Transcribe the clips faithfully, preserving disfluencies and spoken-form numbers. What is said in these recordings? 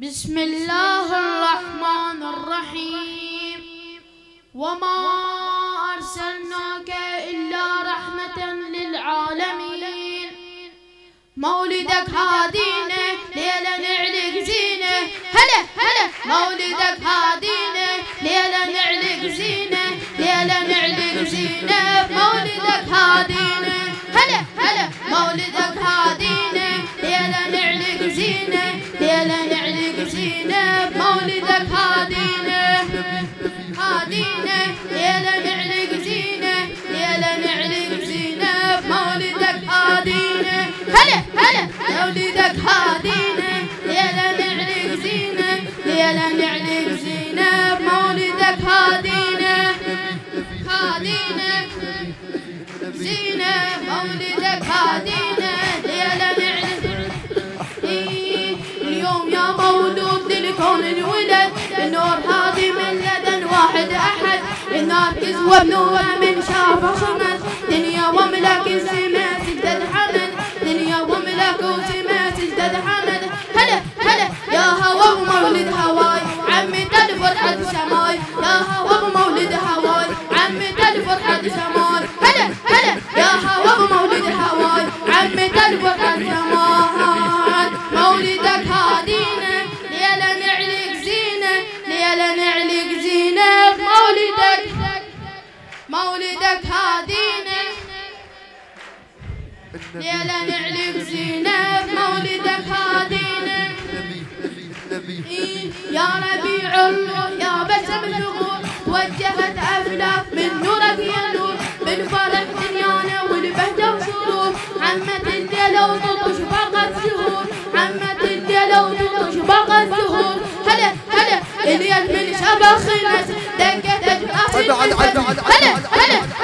بسم الله الرحمن الرحيم وما أرسلناك إلا رحمة للعالمين مولدك هادينا ليلة نعلق زينة هلا هلا مولدك هادينا ليلة نعلق زينة ليلة نعلق زينة مولدك هادينا هلا هلا مولدك هادينا ليلة نعلق زينة ليلة نعلق زينة مولدك هادينا هادينا ليلة نعلق زينة ليلة نعلق زينة مولدك هادينا هلا هلا مولدك هادينا ليلة نعلق زينة ليلة نعلق زينة مولدك هادينا هادينا زينة مولدك هادينا ليلة مولود للكون الولد النور هادي من لدن واحد احد النار كذوة بنوة من شافه صمد دنيا وملك السماء تزداد حمد دنيا وملك السماء تزداد حمد هلا هلا يا هوا ومولد هواي عمي تل فرحة سماي يا هوا ومولد هواي عمي تل فرحة سماي هلا هلا يا هوا ومولد هواي عمي تل فرحة سماي مولدك هادينا مولدك هادينا ليلة نعلق زينة مولدك هادينا يا ربيع الروح يا بسم الشهور وجهت أفلاك من نورك يا نور من فرح دنيانا والبهجة وسرور عمت الليلة وتطش باقت شهور عمت الليلة وتطش باقت شهور هلا هلا اليد من شبخ الناس دقت أجفاف مولدك هادينا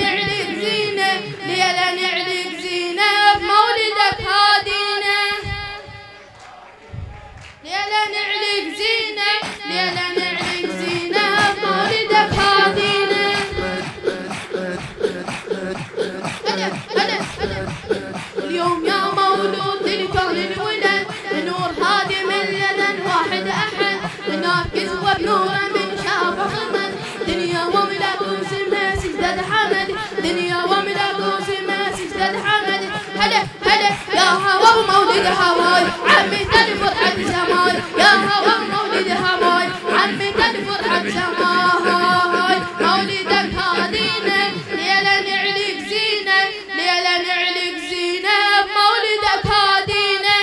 نعلق زينة ليلة نعلق زينة مولدك هادينا ليلة نعلق زينة ليلة نعلق زينة مولدك هادينا اليوم يا مولود للكون الولد النور هادي من لدن واحد احد النار كذوة بنوره من شافه صمد دنيا وملاك وسماء سجدة حمد دنيا وملاك وسماء سجدة حمد هلا هلا يا هوا ومولد هواي عمي تل فرحة سماي يا هوا ومولد هواي عمي تل فرحة سماي مولدك هادينا ليلة نعلق زينة ليلة نعلق زينة مولدك هادينا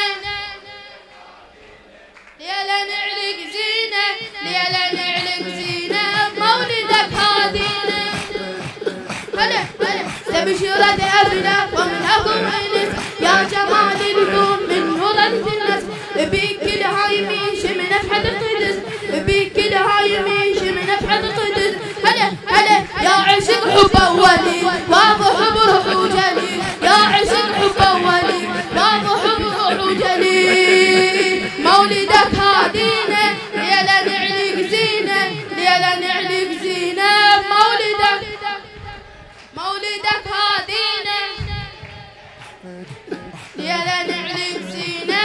ليلة نعلق زينة ليلة نعلق زينة مولدك هادينا هلا هلا تبشرت أبناء ومن أبو أنس يا جمال الكون من نور الجنس بيك الهاي ميش من أفحد القدس بيك الهاي ميش من أفحد القدس هلا هلا يا عشق حب أولي واضح حب روح وجليل يا عشق حب أولي واضح حب روح وجليل مولدك هادينا ليلة نعلق زينة ليلة نعلق زينة مولدك مولدك هادينا ليلة نعلق زينة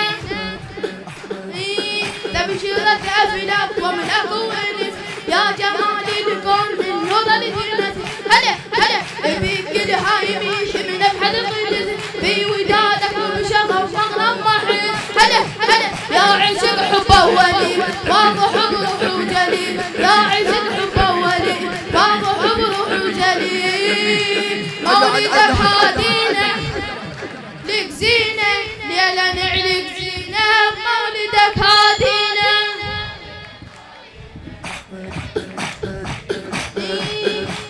تبشرت أفلاك ومن أبو أنس يا جمال الكون من نور الجنس هلا هلا بيك الهاي ميش من أفحد القدس في ودادك وبشغف وفقر ومحن هلا هلا يا عشق حب أولي واضح حب روح وجليل يا عشق حب أولي واضح حب روح وجليل مولدك هادينا لك زينة ليلة نعلق زينة مولدك هادينا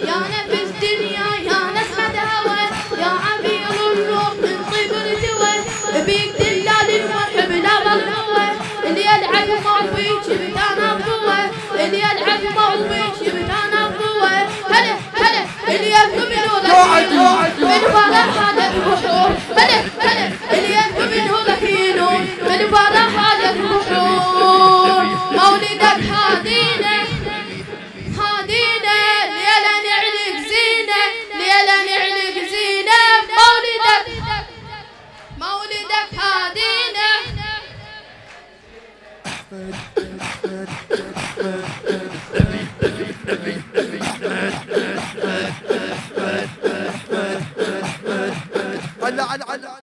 يا نفس دنيا يا نسمة هوى يا عبير الروح من طيب الجوى بيك دلال المرحب لا ملهوى اللي يلعب مع البيت شبك انا بقوة اللي يلعب مع البيت شبك انا بقوة هلا هلا اللي يفهم نورك من فرحة البحور هلا هلا اللي يفهم نورك ينور من فرحة البحور مولدك هادينا